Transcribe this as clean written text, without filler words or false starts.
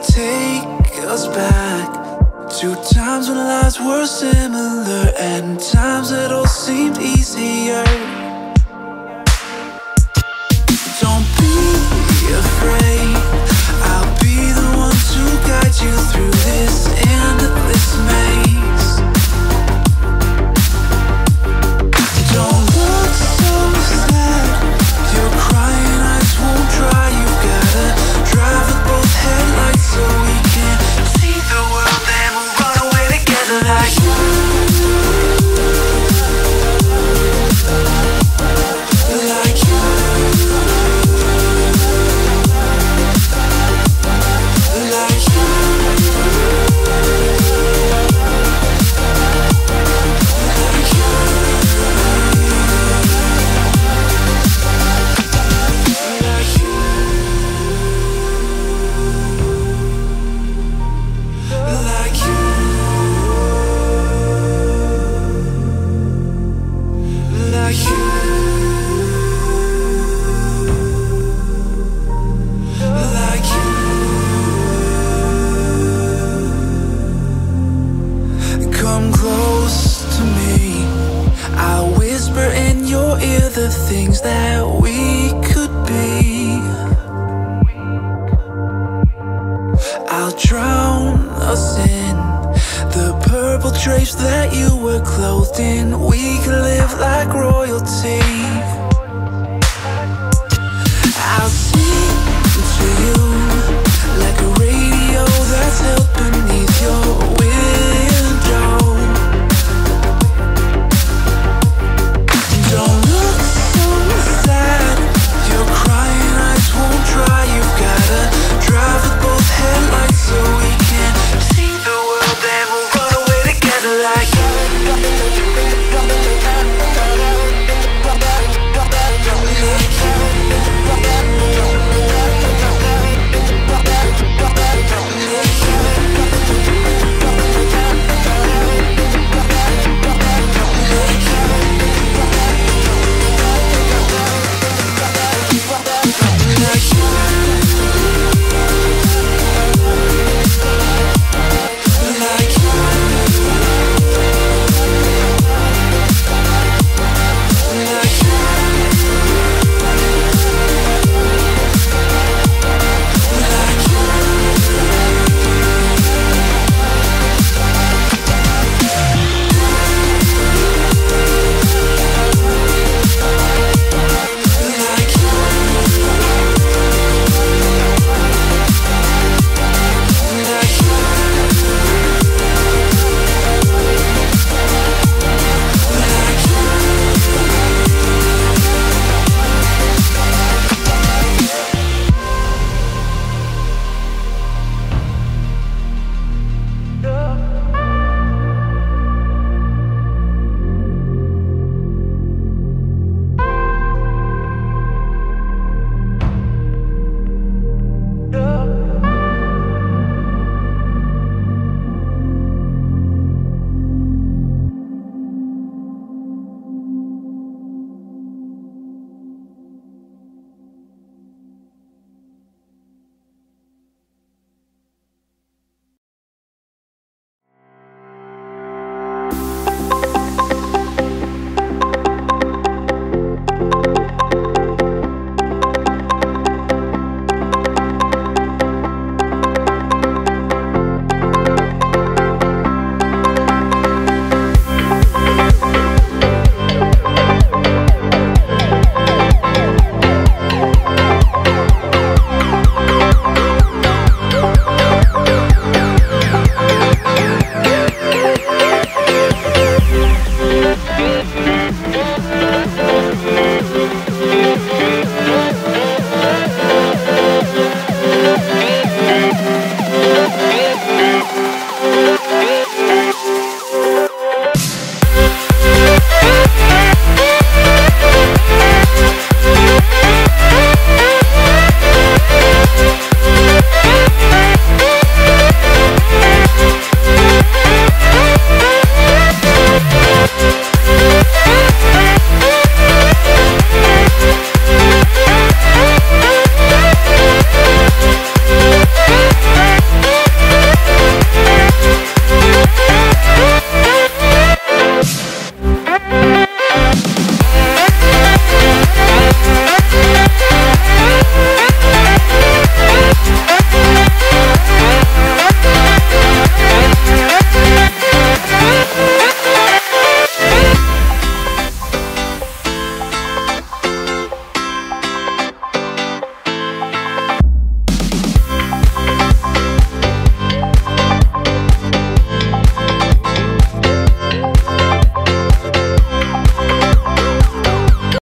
take us back to times when lives were similar and times that all seemed easier.